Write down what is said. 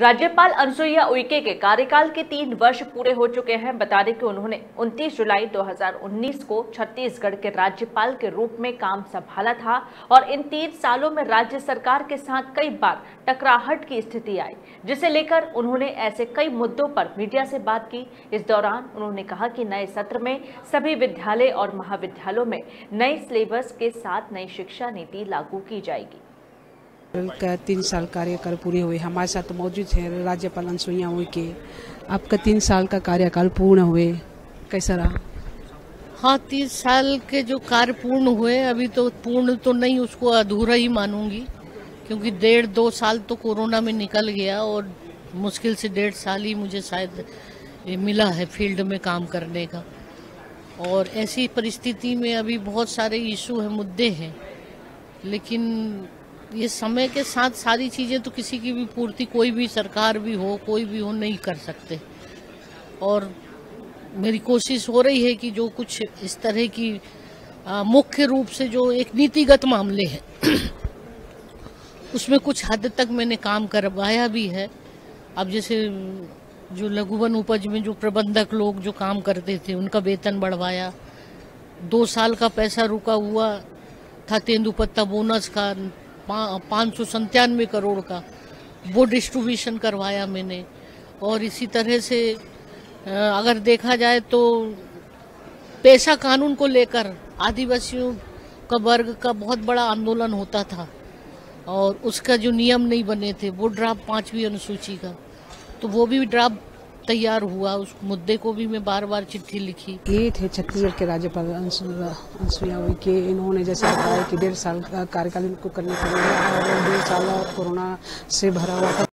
राज्यपाल अनुसुईया उइके के कार्यकाल के 3 वर्ष पूरे हो चुके हैं। बता दें कि उन्होंने 29 जुलाई 2019 को छत्तीसगढ़ के राज्यपाल के रूप में काम संभाला था और इन 3 सालों में राज्य सरकार के साथ कई बार टकराहट की स्थिति आई, जिसे लेकर उन्होंने ऐसे कई मुद्दों पर मीडिया से बात की। इस दौरान उन्होंने कहा कि नए सत्र में सभी विद्यालय और महाविद्यालयों में नए सिलेबस के साथ नई शिक्षा नीति लागू की जाएगी। का 3 साल कार्यकाल पूरे हुए। हमारे साथ मौजूद है राज्यपाल अनुसुईया उइके। आपका 3 साल का कार्यकाल पूर्ण हुए, कैसा रहा? हाँ, 3 साल के जो कार्य पूर्ण हुए, अभी तो पूर्ण तो नहीं, उसको अधूरा ही मानूंगी, क्योंकि 1.5-2 साल तो कोरोना में निकल गया और मुश्किल से 1.5 साल ही मुझे शायद मिला है फील्ड में काम करने का। और ऐसी परिस्थिति में अभी बहुत सारे इशू हैं, मुद्दे हैं, लेकिन ये समय के साथ सारी चीज़ें तो किसी की भी पूर्ति कोई भी सरकार भी हो नहीं कर सकते। और मेरी कोशिश हो रही है कि जो कुछ इस तरह की मुख्य रूप से जो एक नीतिगत मामले हैं उसमें कुछ हद तक मैंने काम करवाया भी है। अब जैसे जो लघुवन उपज में जो प्रबंधक लोग जो काम करते थे उनका वेतन बढ़वाया, 2 साल का पैसा रुका हुआ था तेंदुपत्ता बोनस का 597 करोड़ का, वो डिस्ट्रीब्यूशन करवाया मैंने। और इसी तरह से अगर देखा जाए तो पेशा कानून को लेकर आदिवासियों का वर्ग का बहुत बड़ा आंदोलन होता था और उसका जो नियम नहीं बने थे वो ड्राफ्ट 5वीं अनुसूची का, तो वो भी ड्राफ्ट तैयार हुआ। उस मुद्दे को भी मैं बार बार चिट्ठी लिखी। 8 है छत्तीसगढ़ के राज्यपाल अनुसुईया उइके। इन्होंने जैसे बताया कि 1.5 साल का कार्यकाल इनको करने के लिए और 1.5 साल कोरोना से भरा हुआ था।